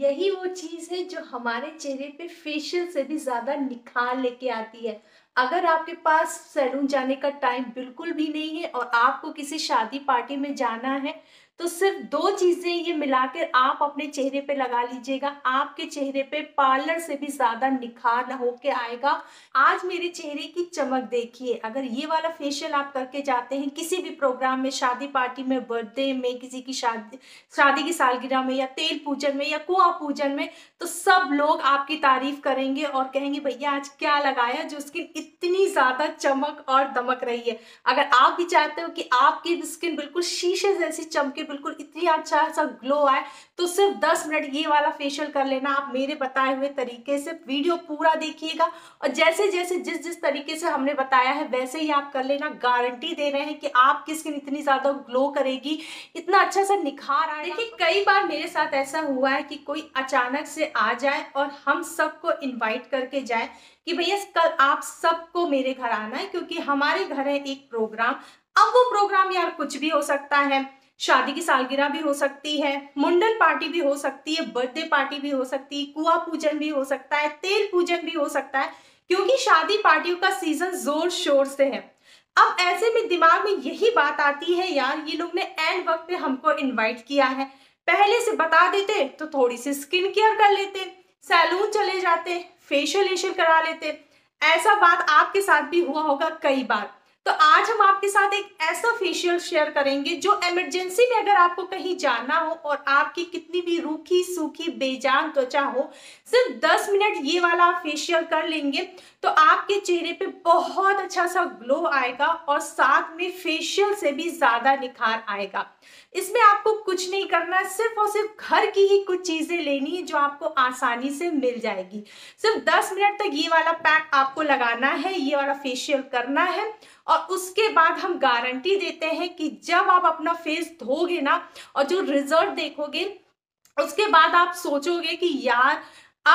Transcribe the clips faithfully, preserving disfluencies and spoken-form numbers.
यही वो चीज़ है जो हमारे चेहरे पे फेशियल से भी ज़्यादा निखार लेके आती है। अगर आपके पास सैलून जाने का टाइम बिल्कुल भी नहीं है और आपको किसी शादी पार्टी में जाना है तो सिर्फ दो चीज़ें ये मिलाकर आप अपने चेहरे पे लगा लीजिएगा, आपके चेहरे पे पार्लर से भी ज़्यादा निखार होके आएगा। आज मेरे चेहरे की चमक देखिए। अगर ये वाला फेशियल आप करके जाते हैं किसी भी प्रोग्राम में, शादी पार्टी में, बर्थडे में, किसी की शादी शादी की सालगिरह में या तेल पूजन में या कुआं पूजन में, तो सब लोग आपकी तारीफ करेंगे और कहेंगे भैया आज क्या लगाया जो स्किन इतनी ज़्यादा चमक और दमक रही है। अगर आप भी चाहते हो कि आपकी स्किन बिल्कुल शीशे जैसी चमके, बिल्कुल इतनी अच्छा सा ग्लो आए, तो सिर्फ दस मिनट ये वाला फेशियल कर लेना आप मेरे बताए हुए तरीके से। वीडियो पूरा देखिएगा और जैसे जैसे जिस जिस तरीके से हमने बताया है वैसे ही आप कर लेना। गारंटी दे रहे हैं कि आपकी स्किन इतनी ज्यादा ग्लो करेगी, इतना अच्छा सा निखार आएगा। देखिए कई बार मेरे साथ ऐसा हुआ है कि कोई अचानक से आ जाए और हम सबको इन्वाइट करके जाए कि भैया कल आप सबको मेरे घर आना है, क्योंकि हमारे घर है एक प्रोग्राम। अब वो प्रोग्राम यार कुछ भी हो सकता है, शादी की सालगिरह भी हो सकती है, मुंडन पार्टी भी हो सकती है, बर्थडे पार्टी भी हो सकती है, कुआं पूजन भी हो सकता है, तेल पूजन भी हो सकता है, क्योंकि शादी पार्टियों का सीजन जोर शोर से है। अब ऐसे में दिमाग में यही बात आती है यार ये लोग ने एंड वक्त पे हमको इनवाइट किया है, पहले से बता देते तो थोड़ी सी स्किन केयर कर लेते, सैलून चले जाते, फेशियल वेशियल करा लेते। ऐसा बात आपके साथ भी हुआ होगा कई बार। तो आज हम आपके साथ एक ऐसा फेशियल शेयर करेंगे जो इमरजेंसी में अगर आपको कहीं जाना हो और आपकी कितनी भी रूखी सूखी बेजान त्वचा हो, सिर्फ दस मिनट ये वाला आप फेशियल कर लेंगे तो आपके चेहरे पे बहुत अच्छा सा ग्लो आएगा और साथ में फेशियल से भी ज़्यादा निखार आएगा। इसमें आपको कुछ नहीं करना है, सिर्फ और सिर्फ घर की ही कुछ चीज़ें लेनी है जो आपको आसानी से मिल जाएगी। सिर्फ दस मिनट तक ये वाला पैक आपको लगाना है, ये वाला फेशियल करना है और उसके बाद हम गारंटी देते हैं कि जब आप अपना फेस धोगे ना और जो रिजल्ट देखोगे उसके बाद आप सोचोगे कि यार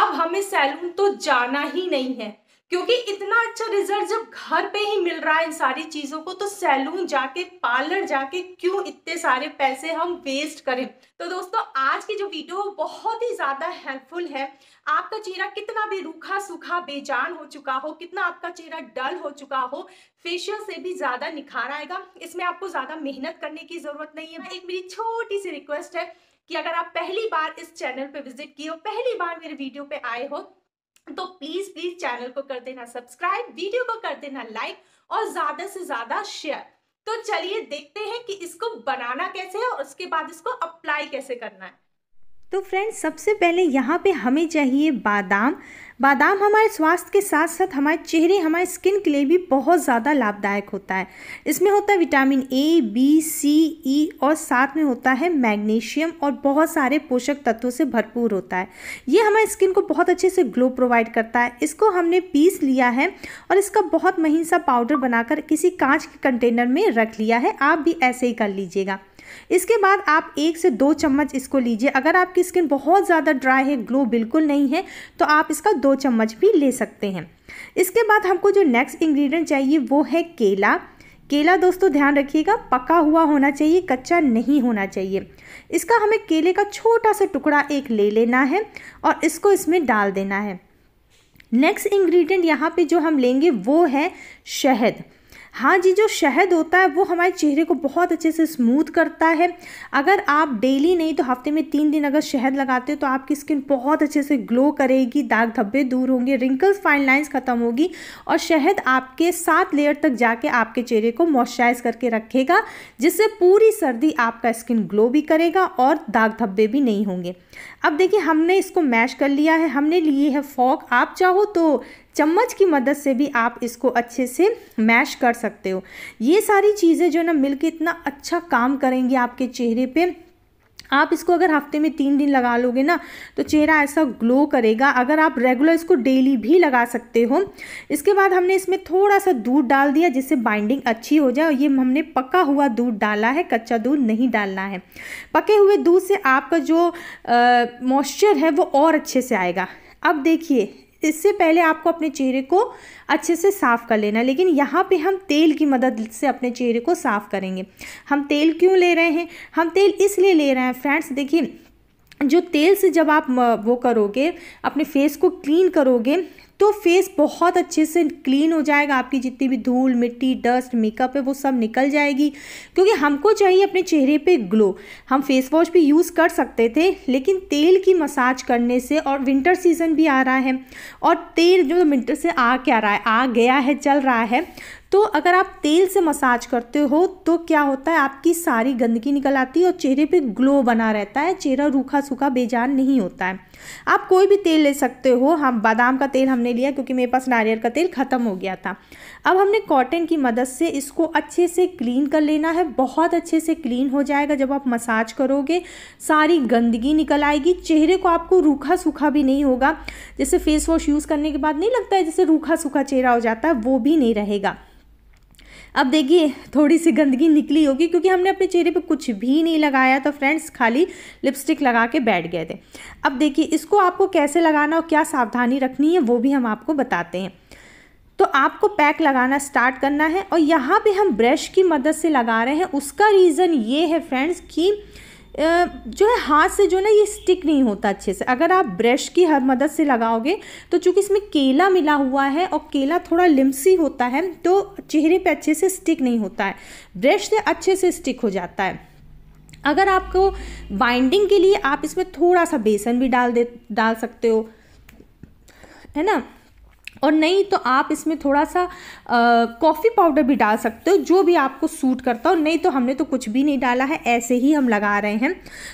अब हमें सैलून तो जाना ही नहीं है, क्योंकि इतना अच्छा रिजल्ट जब घर पे ही मिल रहा है इन सारी चीज़ों को, तो सैलून जाके पार्लर जाके क्यों इतने सारे पैसे हम वेस्ट करें। तो दोस्तों आज की जो वीडियो बहुत ही ज़्यादा हेल्पफुल है। आपका चेहरा कितना भी रूखा सूखा बेजान हो चुका हो, कितना आपका चेहरा डल हो चुका हो, फेशियल से भी ज़्यादा निखार आएगा। इसमें आपको ज़्यादा मेहनत करने की ज़रूरत नहीं है। एक मेरी छोटी सी रिक्वेस्ट है कि अगर आप पहली बार इस चैनल पर विजिट किए हो, पहली बार मेरे वीडियो पर आए हो, तो प्लीज प्लीज चैनल को कर देना सब्सक्राइब, वीडियो को कर देना लाइक और ज्यादा से ज्यादा शेयर। तो चलिए देखते हैं कि इसको बनाना कैसे है और उसके बाद इसको अप्लाई कैसे करना है। तो फ्रेंड्स सबसे पहले यहाँ पे हमें चाहिए बादाम। बादाम हमारे स्वास्थ्य के साथ साथ हमारे चेहरे, हमारे स्किन के लिए भी बहुत ज़्यादा लाभदायक होता है। इसमें होता है विटामिन ए, बी, सी, ई और साथ में होता है मैग्नीशियम और बहुत सारे पोषक तत्वों से भरपूर होता है। ये हमारे स्किन को बहुत अच्छे से ग्लो प्रोवाइड करता है। इसको हमने पीस लिया है और इसका बहुत महीन सा पाउडर बनाकर किसी कांच के कंटेनर में रख लिया है। आप भी ऐसे ही कर लीजिएगा। इसके बाद आप एक से दो चम्मच इसको लीजिए। अगर आपकी स्किन बहुत ज़्यादा ड्राई है, ग्लो बिल्कुल नहीं है, तो आप इसका दो चम्मच भी ले सकते हैं। इसके बाद हमको जो नेक्स्ट इंग्रेडिएंट चाहिए वो है केला। केला दोस्तों ध्यान रखिएगा पका हुआ होना चाहिए, कच्चा नहीं होना चाहिए। इसका हमें केले का छोटा सा टुकड़ा एक ले लेना है और इसको इसमें डाल देना है। नेक्स्ट इंग्रेडिएंट यहाँ पे जो हम लेंगे वो है शहद। हाँ जी, जो शहद होता है वो हमारे चेहरे को बहुत अच्छे से स्मूथ करता है। अगर आप डेली नहीं तो हफ्ते में तीन दिन अगर शहद लगाते हो तो आपकी स्किन बहुत अच्छे से ग्लो करेगी, दाग धब्बे दूर होंगे, रिंकल्स, फाइन लाइंस ख़त्म होगी और शहद आपके सात लेयर तक जाके आपके चेहरे को मॉइस्चराइज करके रखेगा, जिससे पूरी सर्दी आपका स्किन ग्लो भी करेगा और दाग धब्बे भी नहीं होंगे। अब देखिए हमने इसको मैश कर लिया है। हमने लिए है फॉक, आप चाहो तो चम्मच की मदद से भी आप इसको अच्छे से मैश कर सकते हो। ये सारी चीज़ें जो ना मिलके इतना अच्छा काम करेंगी आपके चेहरे पे। आप इसको अगर हफ्ते में तीन दिन लगा लोगे ना तो चेहरा ऐसा ग्लो करेगा। अगर आप रेगुलर इसको डेली भी लगा सकते हो। इसके बाद हमने इसमें थोड़ा सा दूध डाल दिया जिससे बाइंडिंग अच्छी हो जाए। ये हमने पका हुआ दूध डाला है, कच्चा दूध नहीं डालना है। पके हुए दूध से आपका जो मॉइस्चर है वो और अच्छे से आएगा। अब देखिए इससे पहले आपको अपने चेहरे को अच्छे से साफ़ कर लेना, लेकिन यहाँ पे हम तेल की मदद से अपने चेहरे को साफ़ करेंगे। हम तेल क्यों ले रहे हैं? हम तेल इसलिए ले रहे हैं फ्रेंड्स, देखिए जो तेल से जब आप वो करोगे, अपने फेस को क्लीन करोगे, तो फेस बहुत अच्छे से क्लीन हो जाएगा। आपकी जितनी भी धूल मिट्टी डस्ट मेकअप है वो सब निकल जाएगी। क्योंकि हमको चाहिए अपने चेहरे पे ग्लो। हम फेस वॉश भी यूज़ कर सकते थे, लेकिन तेल की मसाज करने से, और विंटर सीज़न भी आ रहा है और तेल जो विंटर से आ क्या रहा है, आ गया है, चल रहा है, तो अगर आप तेल से मसाज करते हो तो क्या होता है, आपकी सारी गंदगी निकल आती है और चेहरे पे ग्लो बना रहता है। चेहरा रूखा सूखा बेजान नहीं होता है। आप कोई भी तेल ले सकते हो। हम बादाम का तेल हमने लिया क्योंकि मेरे पास नारियल का तेल ख़त्म हो गया था। अब हमने कॉटन की मदद से इसको अच्छे से क्लीन कर लेना है। बहुत अच्छे से क्लीन हो जाएगा। जब आप मसाज करोगे सारी गंदगी निकल आएगी। चेहरे को आपको रूखा सूखा भी नहीं होगा। जैसे फेस वॉश यूज़ करने के बाद नहीं लगता है, जैसे रूखा सूखा चेहरा हो जाता है, वो भी नहीं रहेगा। अब देखिए थोड़ी सी गंदगी निकली होगी क्योंकि हमने अपने चेहरे पे कुछ भी नहीं लगाया था फ्रेंड्स, खाली लिपस्टिक लगा के बैठ गए थे। अब देखिए इसको आपको कैसे लगाना और क्या सावधानी रखनी है वो भी हम आपको बताते हैं। तो आपको पैक लगाना स्टार्ट करना है और यहाँ पे हम ब्रश की मदद से लगा रहे हैं। उसका रीज़न ये है फ्रेंड्स कि जो है हाथ से जो ना ये स्टिक नहीं होता अच्छे से। अगर आप ब्रश की हर मदद से लगाओगे तो चूंकि इसमें केला मिला हुआ है और केला थोड़ा लिम्सी होता है तो चेहरे पे अच्छे से स्टिक नहीं होता है, ब्रश से अच्छे से स्टिक हो जाता है। अगर आपको बाइंडिंग के लिए आप इसमें थोड़ा सा बेसन भी डाल दे डाल सकते हो, है ना, और नहीं तो आप इसमें थोड़ा सा कॉफ़ी पाउडर भी डाल सकते हो, जो भी आपको सूट करता हो। नहीं तो हमने तो कुछ भी नहीं डाला है, ऐसे ही हम लगा रहे हैं।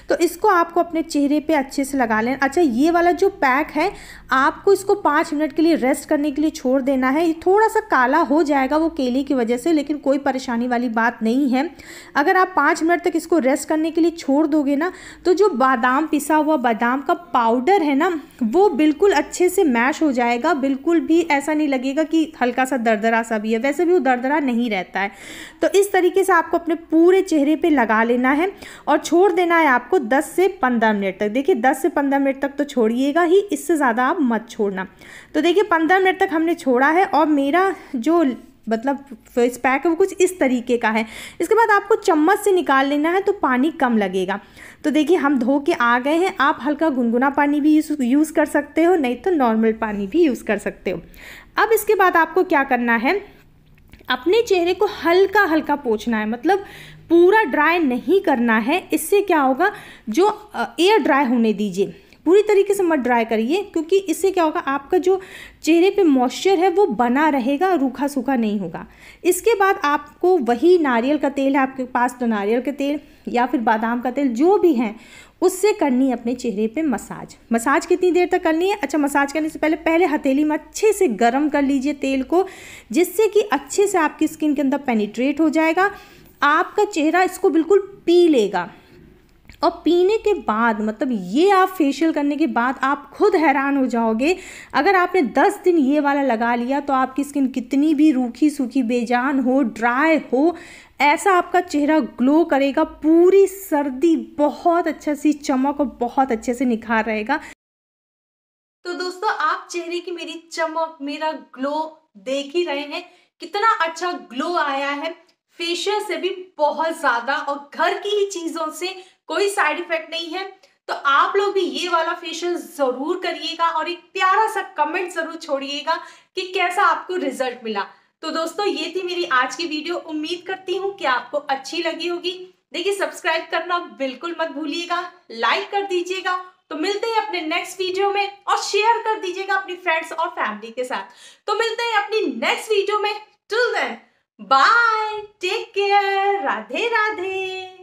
तो इसको आपको अपने चेहरे पे अच्छे से लगा लेना। अच्छा, ये वाला जो पैक है आपको इसको पाँच मिनट के लिए रेस्ट करने के लिए छोड़ देना है। थोड़ा सा काला हो जाएगा वो केले की वजह से, लेकिन कोई परेशानी वाली बात नहीं है। अगर आप पाँच मिनट तक इसको रेस्ट करने के लिए छोड़ दोगे ना, तो जो बादाम पिसा हुआ बादाम का पाउडर है ना, वो बिल्कुल अच्छे से मैश हो जाएगा। बिल्कुल भी ऐसा नहीं लगेगा कि हल्का सा दरदरा सा भी है, वैसे भी वो दरदरा नहीं रहता है। तो इस तरीके से आपको अपने पूरे चेहरे पे लगा लेना है और छोड़ देना है आपको दस से पंद्रह मिनट तक। देखिए दस से पंद्रह मिनट तक तो छोड़िएगा ही, इससे ज़्यादा आप मत छोड़ना। तो देखिए पंद्रह मिनट तक हमने छोड़ा है और मेरा जो मतलब फेस पैक है वो कुछ इस तरीके का है। इसके बाद आपको चम्मच से निकाल लेना है तो पानी कम लगेगा। तो देखिए हम धो के आ गए हैं। आप हल्का गुनगुना पानी भी यूज़ कर सकते हो, नहीं तो नॉर्मल पानी भी यूज़ कर सकते हो। अब इसके बाद आपको क्या करना है, अपने चेहरे को हल्का हल्का पोंछना है, मतलब पूरा ड्राई नहीं करना है। इससे क्या होगा, जो एयर ड्राई होने दीजिए, पूरी तरीके से मत ड्राई करिए, क्योंकि इससे क्या होगा, आपका जो चेहरे पे मॉइस्चर है वो बना रहेगा, रूखा सूखा नहीं होगा। इसके बाद आपको वही नारियल का तेल है आपके पास तो नारियल का तेल या फिर बादाम का तेल जो भी है उससे करनी है अपने चेहरे पे मसाज। मसाज कितनी देर तक करनी है? अच्छा, मसाज करने से पहले पहले हथेली में अच्छे से गर्म कर लीजिए तेल को, जिससे कि अच्छे से आपकी स्किन के अंदर पेनिट्रेट हो जाएगा। आपका चेहरा इसको बिल्कुल पी लेगा और पीने के बाद, मतलब ये आप फेशियल करने के बाद आप खुद हैरान हो जाओगे। अगर आपने दस दिन ये वाला लगा लिया तो आपकी स्किन कितनी भी रूखी सूखी बेजान हो, ड्राई हो, ऐसा आपका चेहरा ग्लो करेगा। पूरी सर्दी बहुत अच्छे से चमक और बहुत अच्छे से निखार रहेगा। तो दोस्तों आप चेहरे की मेरी चमक, मेरा ग्लो देख ही रहे हैं, कितना अच्छा ग्लो आया है। फेशियल से भी बहुत ज्यादा और घर की ही चीजों से, कोई साइड इफेक्ट नहीं है। तो आप लोग भी ये वाला फेशियल जरूर करिएगा और एक प्यारा सा कमेंट जरूर छोड़िएगा कि कैसा आपको रिजल्ट मिला। तो दोस्तों ये थी मेरी आज की वीडियो, उम्मीद करती हूँ कि आपको अच्छी लगी होगी। देखिए सब्सक्राइब करना बिल्कुल मत भूलिएगा, लाइक कर दीजिएगा। तो मिलते हैं अपने नेक्स्ट वीडियो में और शेयर कर दीजिएगा अपनी फ्रेंड्स और फैमिली के साथ। तो मिलते हैं अपनी नेक्स्ट वीडियो में। Till then bye, take care, Radhe Radhe.